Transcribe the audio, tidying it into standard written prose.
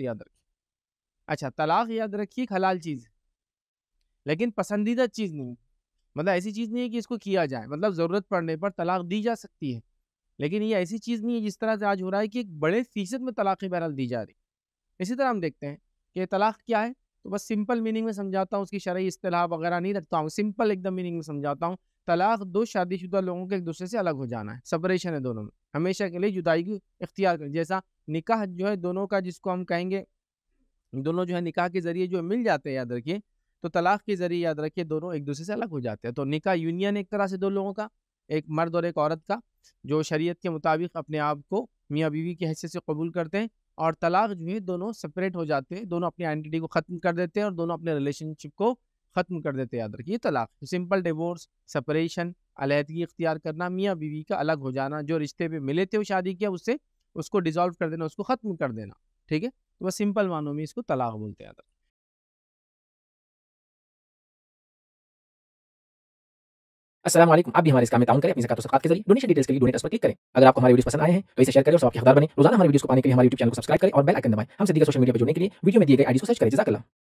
याद रखिए। अच्छा, तलाक याद रखिए हलाल चीज़ है लेकिन पसंदीदा चीज़ नहीं, मतलब ऐसी चीज़ नहीं है कि इसको किया जाए, मतलब ज़रूरत पड़ने पर तलाक दी जा सकती है, लेकिन ये ऐसी चीज़ नहीं है जिस तरह से आज हो रहा है कि एक बड़े फीसद में तलाक़ बहरहाल दी जा रही। इसी तरह हम देखते हैं कि तलाक़ क्या है, तो बस सिंपल मीनिंग में समझाता हूँ, उसकी शरई इस्तिलाह वगैरह नहीं रखता हूँ, सिंपल एकदम मीनिंग में समझाता हूँ। तलाक़ दो शादीशुदा लोगों के एक दूसरे से अलग हो जाना है, सेपरेशन है दोनों में, हमेशा के लिए जुदाई की इख्तियार करें। जैसा निकाह जो है दोनों का, जिसको हम कहेंगे दोनों जो है निकाह के ज़रिए जो मिल जाते हैं याद रखिए, तो तलाक़ के ज़रिए याद रखिए दोनों एक दूसरे से अलग हो जाते हैं। तो निकाह यूनियन एक तरह से दो लोगों का, एक मर्द और एक औरत का, जो शरीयत के मुताबिक अपने आप को मियाँ बीवी के हैसियत से कबूल करते हैं। और तलाक़ जो है दोनों सेपरेट हो जाते हैं, दोनों अपनी आइडेंटिटी को ख़त्म कर देते हैं और दोनों अपने रिलेशनशिप को ख़त्म कर देते हैं याद रखिए। तलाक़ सिंपल डिवोर्स, सेपरेशन, अलहदगी इख्तियार करना, मियाँ बीवी का अलग हो जाना, जो रिश्ते पे मिले थे वो शादी किया उससे, उसको डिज़ोल्व कर देना, उसको ख़त्म कर देना, ठीक है। तो बस सिंपल मानों में इसको तलाक़ बोलते हैं याद रखिए। अस्सलाम वालेकुम, आप भी हमारे इस काम में ताउन करें अपनी ज़कात और सदक़ात के जरिए। डोनेशन डिटेल्स के लिए डोनेट पर क्लिक करें। अगर आपको हमारी वीडियो पसंद आए हैं तो इसे शेयर करें और सबके हकदार बने। रोजाना हमारी वीडियो को पाने के लिए हमारे यूट्यूब चैनल को सब्सक्राइब करें और बेल आइकन दबाएं। हमसे दीगर सोशल मीडिया पर जुड़ने के लिए वीडियो में दिए गए आईडी को सर्च करें। जज़ाकल्लाह।